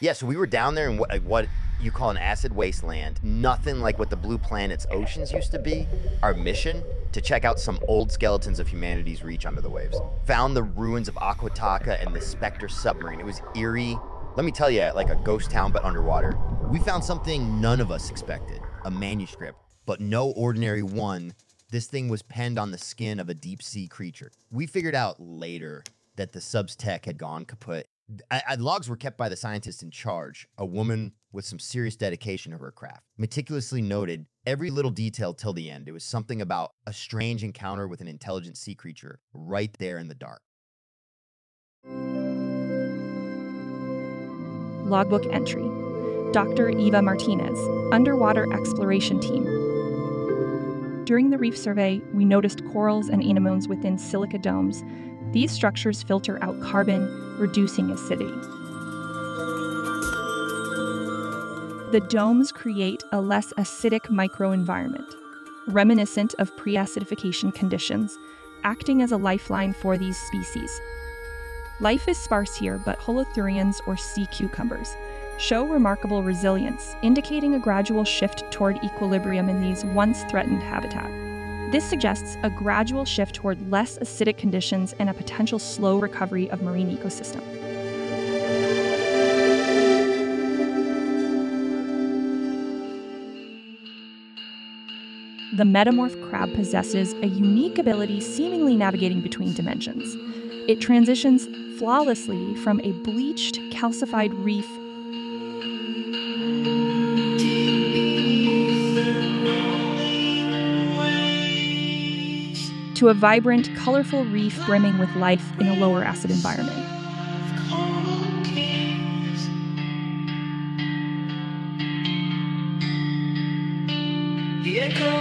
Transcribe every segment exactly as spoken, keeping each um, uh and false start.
Yeah, so we were down there in what, what you call an acid wasteland, nothing like what the Blue Planet's oceans used to be. Our mission, to check out some old skeletons of humanity's reach under the waves. Found the ruins of Aqua Taka and the Spectre Submarine. It was eerie, let me tell you, like a ghost town but underwater. We found something none of us expected, a manuscript, but no ordinary one. This thing was penned on the skin of a deep sea creature. We figured out later that the sub's tech had gone kaput. I, I, logs were kept by the scientist in charge, a woman with some serious dedication to her craft. Meticulously noted every little detail till the end. It was something about a strange encounter with an intelligent sea creature right there in the dark. Logbook entry. Doctor Eva Martinez, Underwater Exploration Team. During the reef survey, we noticed corals and anemones within silica domes. These structures filter out carbon, reducing acidity. The domes create a less acidic microenvironment, reminiscent of pre-acidification conditions, acting as a lifeline for these species. Life is sparse here, but holothurians, or sea cucumbers, show remarkable resilience, indicating a gradual shift toward equilibrium in these once-threatened habitat. This suggests a gradual shift toward less acidic conditions and a potential slow recovery of marine ecosystem. The metamorph crab possesses a unique ability seemingly navigating between dimensions. It transitions flawlessly from a bleached, calcified reef to a vibrant, colorful reef brimming with life in a lower acid environment. The echo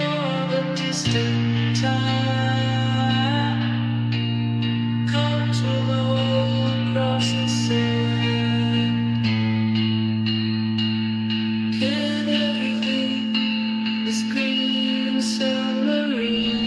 of a distant time comes along across the sand, and everything is green and submarine.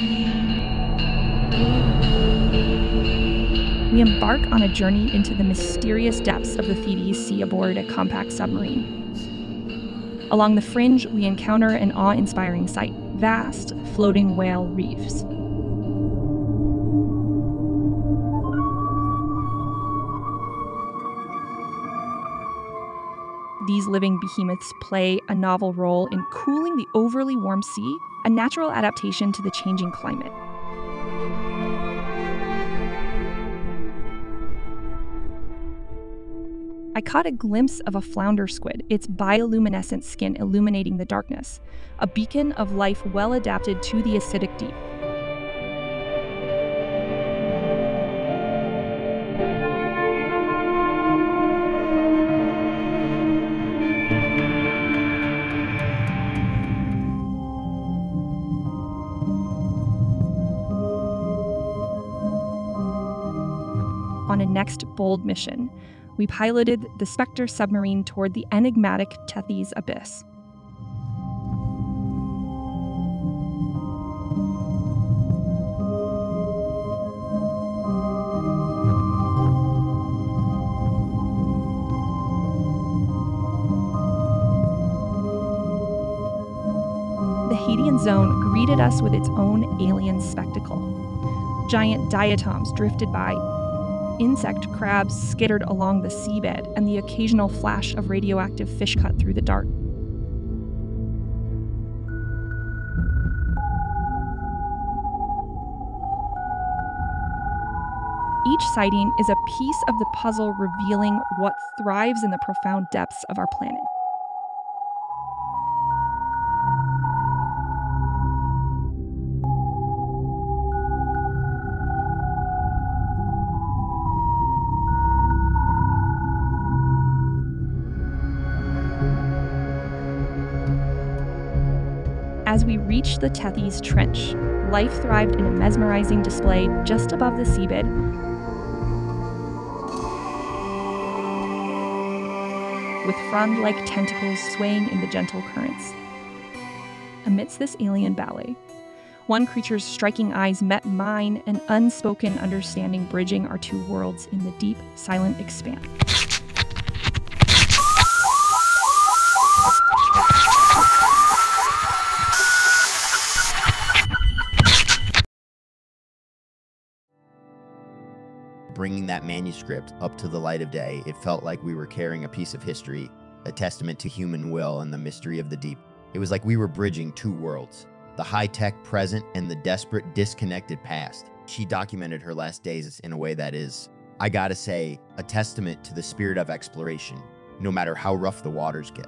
We embark on a journey into the mysterious depths of the Tethys Sea aboard a compact submarine. Along the fringe, we encounter an awe-inspiring sight, vast floating whale reefs. These living behemoths play a novel role in cooling the overly warm sea, a natural adaptation to the changing climate. I caught a glimpse of a flounder squid, its bioluminescent skin illuminating the darkness, a beacon of life well adapted to the acidic deep. On a next bold mission, we piloted the Spectre submarine toward the enigmatic Tethys Abyss. The Hadean Zone greeted us with its own alien spectacle. Giant diatoms drifted by, insect crabs skittered along the seabed, and the occasional flash of radioactive fish cut through the dark. Each sighting is a piece of the puzzle revealing what thrives in the profound depths of our planet. As we reached the Tethys Trench, life thrived in a mesmerizing display just above the seabed. With frond-like tentacles swaying in the gentle currents. Amidst this alien ballet, one creature's striking eyes met mine, an unspoken understanding bridging our two worlds in the deep, silent expanse. bringing that manuscript up to the light of day, it felt like we were carrying a piece of history, a testament to human will and the mystery of the deep. It was like we were bridging two worlds, the high-tech present and the desperate, disconnected past. She documented her last days in a way that is, I gotta say, a testament to the spirit of exploration, no matter how rough the waters get.